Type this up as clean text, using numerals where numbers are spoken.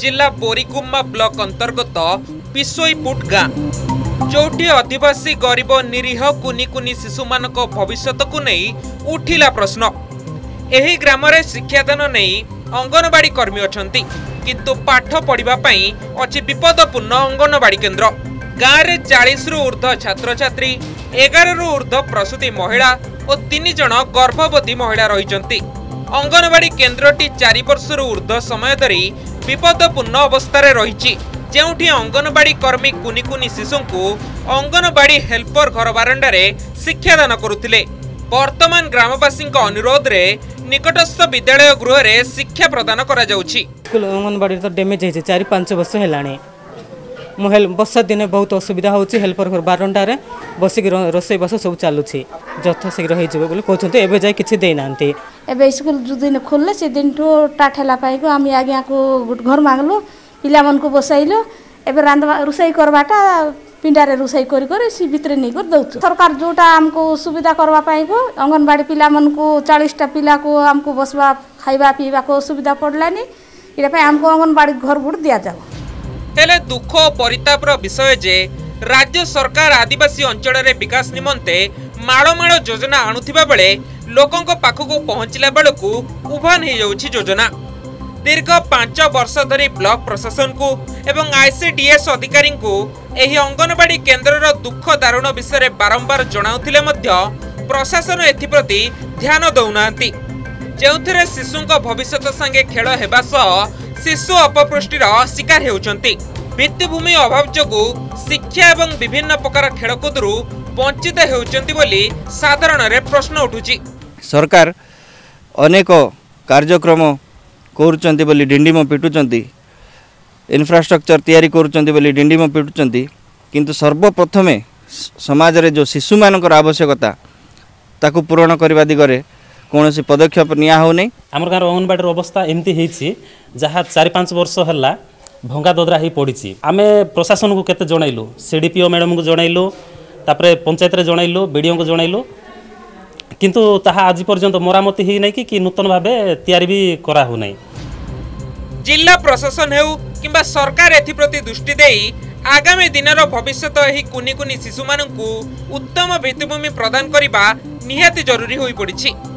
जिला बोरीगुम्मा ब्लॉक अंतर्गत पिसोईपुट गाँव जोटी आदिवासी गरीब निरीह कुनिकुनि शिशु मान भविष्यत को नहीं उठिला प्रश्न। यही ग्राम रे शिक्षादान नहीं अंगनवाड़ी कर्मी अछंती किंतु पाठ पढ़िबा पई अछि विपदपूर्ण अंगनवाड़ी केन्द्र। गाँव में 40 रु ऊर्ध्व छात्र छात्री 11 रु ऊर्ध्व प्रसूति महिला और 3 जन गर्भवती महिला रहिचंती। अंगनवाड़ी केन्द्रटी 4 वर्ष रु ऊर्ध्व समय धरी विपदपूर्ण अवस्था रही जेउठी अंगनवाड़ी कर्मी कुनि कुनि शिशुंकु अंगनवाड़ी हेल्पर घर बारंडा रे शिक्षादान करुथिले। वर्तमान ग्रामवासी अनुरोध रे निकटस्थ विद्यालय गृह रे शिक्षा प्रदान करा जाउछि। अंगनवाड़ी तो डैमेज है 4-5 वर्ष हेलाने बर्षा दिन बहुत असुविधा होछि। हेल्पर घर बारंडा रे बसिक रोसई बस सब चलुछि जथाशीघ्र होई जेबो बोले कहउछते एबे जाय किछि देई नांती। एबे स्कूल जुदिन खोलले से दिन तो टाठेला पाइको आमी आगे को घर मांगलो पिला मन को बसैलो एबे रांधवा रोसई करबाटा पिंडारे रोसई करी कर सी भितर नहीं कर दउछु। सरकार जोटा हमको सुविधा करवा पाइबो अंगनवाड़ी पिला मन को 40टा पिला को हमको बसवा खाइबा पीबा को सुविधा पड़लानी इरा पे हमको अंगनवाड़ी घर गुड़ दिया जाओ। हेले दुख परितापर विषय जे राज्य सरकार आदिवासी अंचल रे विकास निमंते माळमाळ योजना आणुथिबा बेले लोकंक पाखकु पहुंचला बेलकु उभान हे जाउछि योजना। दीर्घ 5 वर्ष धरी ब्लॉक प्रशासन को एवं आईसीडीएस अधिकारी को यह अंगनवाड़ी केन्द्र दुख दारुण विषय बारंबार जनाउथिले मध्य प्रशासन एप्रति ध्यान दौना जो शिशु भविष्य संगे खेल होगा सह शिशु अपपुष्टिर शिकार होती। भित्तिभूमि अभाव जो शिक्षा और विभिन्न प्रकार खेलकूद वंचित होती साधारण प्रश्न उठुची। सरकार अनेक कार्यक्रम करुँच बोली डिंडीम पिटुंट इनफ्रास्ट्रक्चर तैयारी करुँच बोली डिंडीम पिटुंट किंतु सर्वप्रथमे समाज रे जो शिशु मानकर आवश्यकता ताकू पूरण करने दिगरे कौन सी पदक्षेप निया हो नहीं। आम गाँव अंगनवाड़ी अवस्था एमती है जहाँ 4-5 वर्ष है भंगा ददरा ही पड़ी। आम प्रशासन को केते जनइलु सीडीपीओ मैडम को जनइलु तापर पंचायत रे जनइलु बीडीओ को जनइलु किंतु ताहा आज पर्यंत मरामती ही नहीं कि नूतन भावे तैयारी भी करा हो नहीं। जिला प्रशासन हेउ किंबा सरकार एप्रति दृष्टि देई आगामी दिन भविष्य यही कुनि कुनि शिशु मानकु उत्तम भित्तिभूमि प्रदान करने निहाती जरूरी होई पड़िछि।